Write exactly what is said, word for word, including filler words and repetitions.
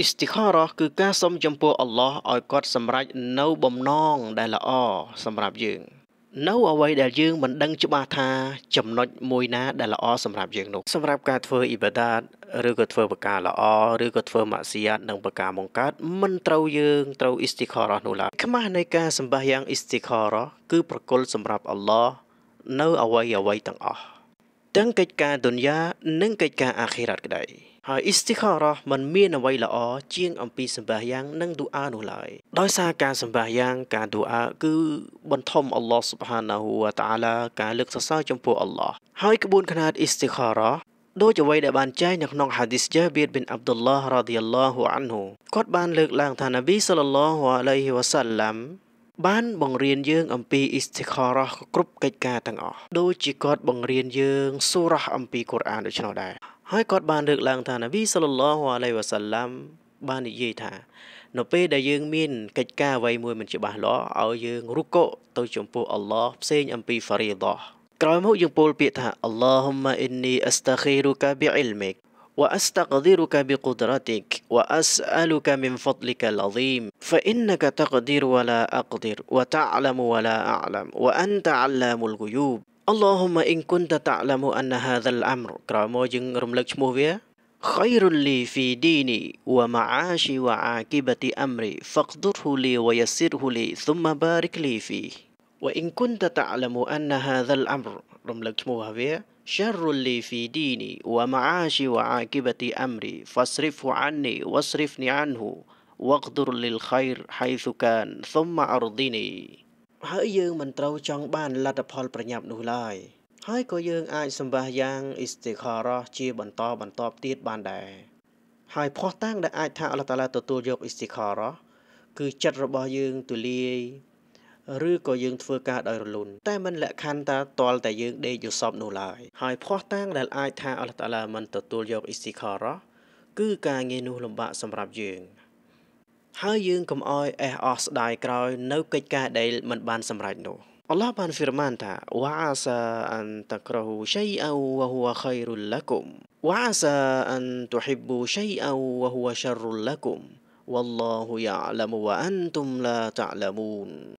อิสติคารอคือการสมจำพวอัลลอฮ์ออยกอดสำรัยนาวบอมนองได้ละอ้อสำหรับยืงนาวเอาไว้ได้ยืงมันดังจุบาธาจำนวนมวยนะได้ละอ้อสำหรับยืงนุกสำหรับการเทออิบดาดหรือการเทอประกาศละอ้อหรือการเทอมัสยิดนังประกาศมงกัดมันเตายืงเตาอิสติคารอนุลาขมาในการสำบะยังอิสติคารอคือประกลสำหรับอัลลอฮ์นาวเอาไว้เอาไว้ต่างอ้อตั้งกิจการดุนยานึ่งกิจการอาคิรัตก็ได้หากอิสติคารอมันมีนไว้ละอเจียงอัมพีสัมบายังนั่งดูอาหนูเลยโดยสาการสัมบายังการดูอาคือบรรทมอัลลอฮฺ سبحانه และ تعالى การเลือกสัตว์จำพวกอัลลอฮ์ให้กระบวนการอิสติคารอโดยจะไว้ได้บานใจนักน้องฮะดิษญาบีรบินอับดุลลอฮ์รอฎิยัลลอฮุอันฮุกอดบานเลือกล่างท่านนบีศ็อลลัลลอฮุอะลัยฮิวะซัลลัมบ้านบังเรียนเยื่องอัมพีอิสติคารอกรุบกิจการต่างอ๋อโดยจีกอดบังเรียนเยื่องสุราอัมพีกุรอานโดยชนได้ให้กอดบานเลือกล่างท่านนบีศ็อลลัลลอฮุอะลัยฮิวะซัลลัมบ้านอิเยธาโนเป้ได้เยื่องมินกิจการไว้มวยมันจะบาล้อเอาเยื่องรุกโกตัวจมพูอัลลอฮ์เซนอัมพีฟารีดะกล่าวมุกยังปูลเปียธาอัลลอฮุมะอินนีอัสตัฆีรุกะบิอิลมิกوأستقدرك بقدرتك وأسألك من فضلك العظيم فإنك تقدر ولا أقدر وتعلم ولا أعلم وأنت علام الغيوب اللهم إن كنت تعلم أن هذا الأمر خير لي في ديني ومعاشي وعاقبة أمري فاقدره لي ويسره لي ثم بارك لي فيه وإن كنت تعلم أن هذا الأمر شر لي في ديني ومعاشي وعاقبة أمري فاصرفه عني واصرفني عنه واقدر للخير حيث كان ثم أرضني ให้ยืงมันเตาจังบ้านลัดพอลประหยัดหนูไล่ให้ก็ยืงอายสมบัติยังอิสติคารอจีบันตอบันตอบตีดบ้านใดให้พอตั้งได้อายท่าละตาลาตัวตัวยกอิสติคารอคือจัดระบายยืงตุลีหรือก็ยืงเฟื่อกาดอยรุนแต่มันละคันตาตอลแต่ยืงเดยอยู่สอบหนูลายหายพ่อตั้งดัลไอทาอัลตาลามันตัดตัวยกอิสติคารอคือการเงินูลำบากสำหรับยืงหายยืงกำอ้อยเอออสได้กลอยนกิจการใดมันบานสำหรับหนูอัลลอฮ์บานฟิรมันตาวะอาซาอันตักรหูชัยเอาวะฮุวะขัยรุลละกุมวะอาซาอันตุฮิบบูชัยเอาวะฮุวะชัรุลละกุมวัลลอฮุยะอ์ละมุวะอันตุมลาตะอ์ละมูน